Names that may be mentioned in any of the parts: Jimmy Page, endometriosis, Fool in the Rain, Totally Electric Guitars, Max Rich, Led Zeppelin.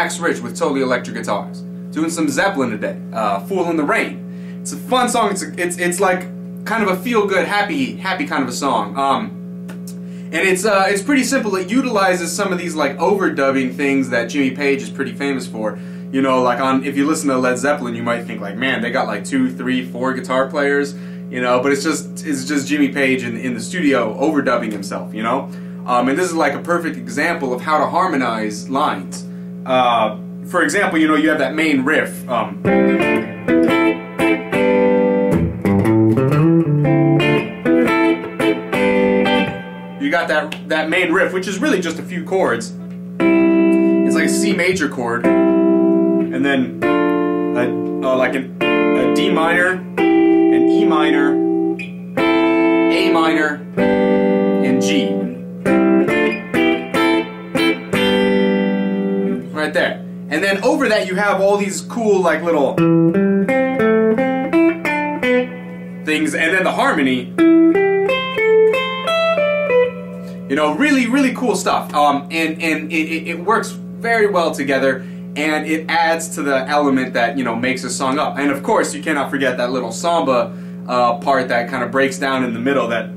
Max Rich with Totally Electric Guitars. Doing some Zeppelin today, Fool in the Rain. It's a fun song, it's like kind of a feel-good, happy kind of a song. And it's pretty simple. It utilizes some of these like overdubbing things that Jimmy Page is pretty famous for. You know, like if you listen to Led Zeppelin, you might think like, man, they got like 2, 3, 4 guitar players, you know. But it's just Jimmy Page in the studio overdubbing himself, you know. And this is like a perfect example of how to harmonize lines. For example, you know, you have that main riff. You got that main riff, which is really just a few chords. It's like a C major chord, and then a D minor, an E minor, A minor, and G. Right there. And then over that you have all these cool like little things, and then the harmony. You know, really, really cool stuff. And it works very well together, and it adds to the element that, you know, makes a song up. And of course, you cannot forget that little samba part that kind of breaks down in the middle. That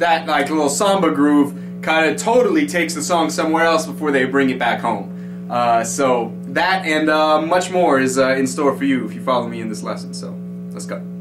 that like little samba groove kind of totally takes the song somewhere else before they bring it back home. So that and much more is in store for you if you follow me in this lesson. So let's go.